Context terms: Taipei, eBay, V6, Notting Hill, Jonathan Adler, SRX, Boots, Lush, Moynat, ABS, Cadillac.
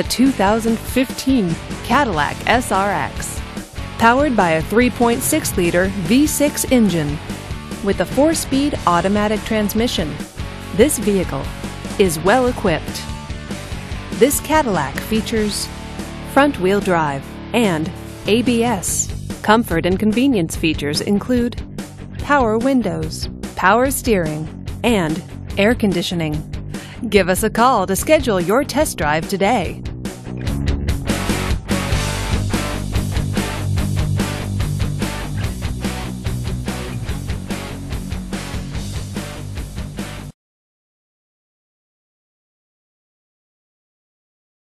the 2015 Cadillac SRX. Powered by a 3.6-liter V6 engine with a 4-speed automatic transmission, this vehicle is well equipped. This Cadillac features front-wheel drive and ABS. Comfort and convenience features include power windows, power steering, and air conditioning. Give us a call to schedule your test drive today.